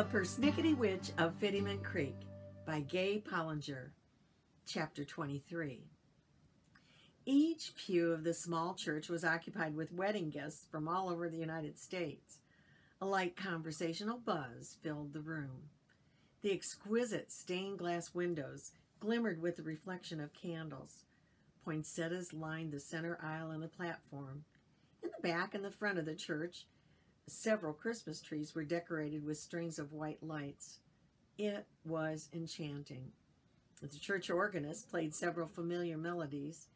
The Persnickety Witch of Fiddyment Creek by Gaye Pollinger, Chapter 23. Each pew of the small church was occupied with wedding guests from all over the United States. A light conversational buzz filled the room. The exquisite stained glass windows glimmered with the reflection of candles. Poinsettias lined the center aisle and the platform. In the back and the front of the church, several Christmas trees were decorated with strings of white lights. It was enchanting. The church organist played several familiar melodies,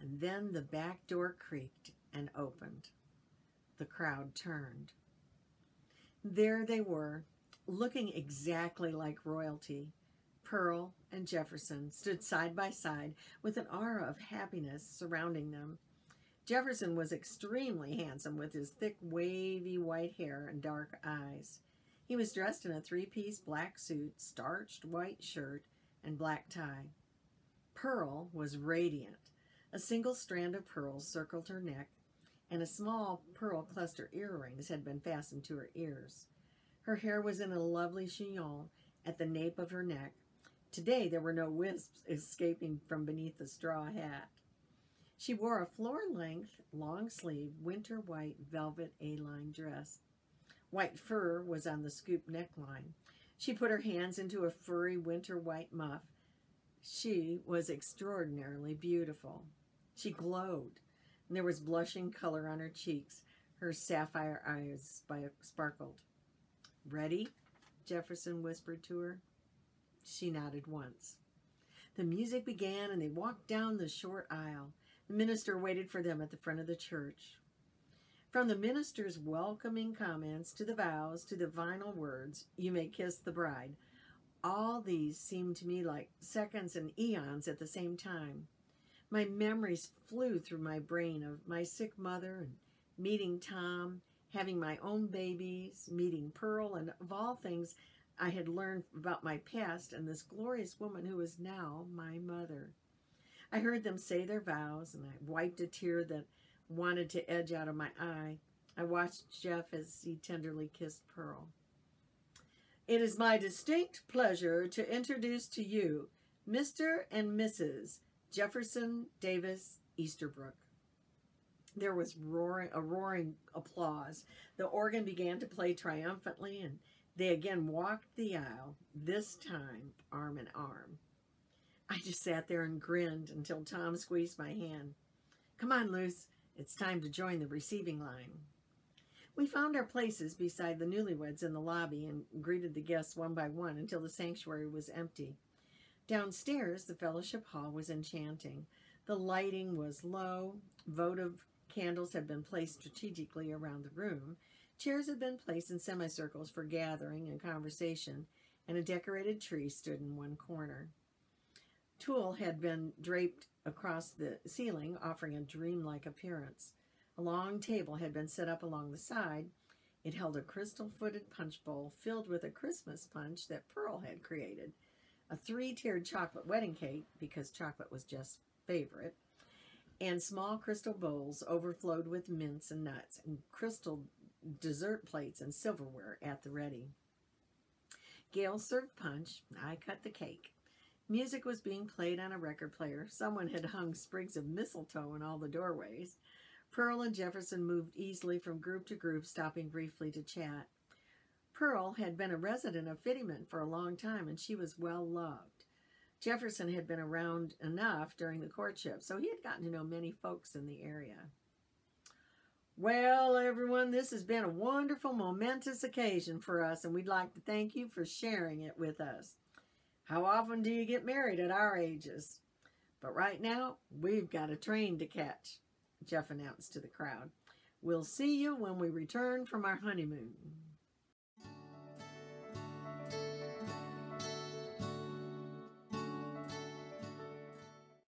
and then the back door creaked and opened. The crowd turned. There they were, looking exactly like royalty. Pearl and Jefferson stood side by side with an aura of happiness surrounding them. Jefferson was extremely handsome with his thick, wavy white hair and dark eyes. He was dressed in a three-piece black suit, starched white shirt, and black tie. Pearl was radiant. A single strand of pearls circled her neck, and a small pearl cluster earrings had been fastened to her ears. Her hair was in a lovely chignon at the nape of her neck. Today there were no wisps escaping from beneath the straw hat. She wore a floor-length, long-sleeved, winter-white velvet A-line dress. White fur was on the scoop neckline. She put her hands into a furry winter-white muff. She was extraordinarily beautiful. She glowed, and there was blushing color on her cheeks. Her sapphire eyes sparkled. "Ready?" Jefferson whispered to her. She nodded once. The music began, and they walked down the short aisle. The minister waited for them at the front of the church. From the minister's welcoming comments to the vows to the final words, "You may kiss the bride," all these seemed to me like seconds and eons at the same time. My memories flew through my brain of my sick mother, and meeting Tom, having my own babies, meeting Pearl, and of all things I had learned about my past and this glorious woman who is now my mother. I heard them say their vows, and I wiped a tear that wanted to edge out of my eye. I watched Jeff as he tenderly kissed Pearl. "It is my distinct pleasure to introduce to you Mr. and Mrs. Jefferson Davis Easterbrook." There was a roaring applause. The organ began to play triumphantly, and they again walked the aisle, this time arm in arm. I just sat there and grinned until Tom squeezed my hand. "Come on, Luce. It's time to join the receiving line." We found our places beside the newlyweds in the lobby and greeted the guests one by one until the sanctuary was empty. Downstairs, the fellowship hall was enchanting. The lighting was low. Votive candles had been placed strategically around the room. Chairs had been placed in semicircles for gathering and conversation, and a decorated tree stood in one corner. Tulle had been draped across the ceiling, offering a dreamlike appearance. A long table had been set up along the side. It held a crystal-footed punch bowl filled with a Christmas punch that Pearl had created, a three-tiered chocolate wedding cake, because chocolate was Jeff's favorite, and small crystal bowls overflowed with mints and nuts, and crystal dessert plates and silverware at the ready. Gail served punch. I cut the cake. Music was being played on a record player. Someone had hung sprigs of mistletoe in all the doorways. Pearl and Jefferson moved easily from group to group, stopping briefly to chat. Pearl had been a resident of Fiddyment for a long time, and she was well-loved. Jefferson had been around enough during the courtship, so he had gotten to know many folks in the area. "Well, everyone, this has been a wonderful, momentous occasion for us, and we'd like to thank you for sharing it with us. How often do you get married at our ages? But right now, we've got a train to catch," Jeff announced to the crowd. "We'll see you when we return from our honeymoon."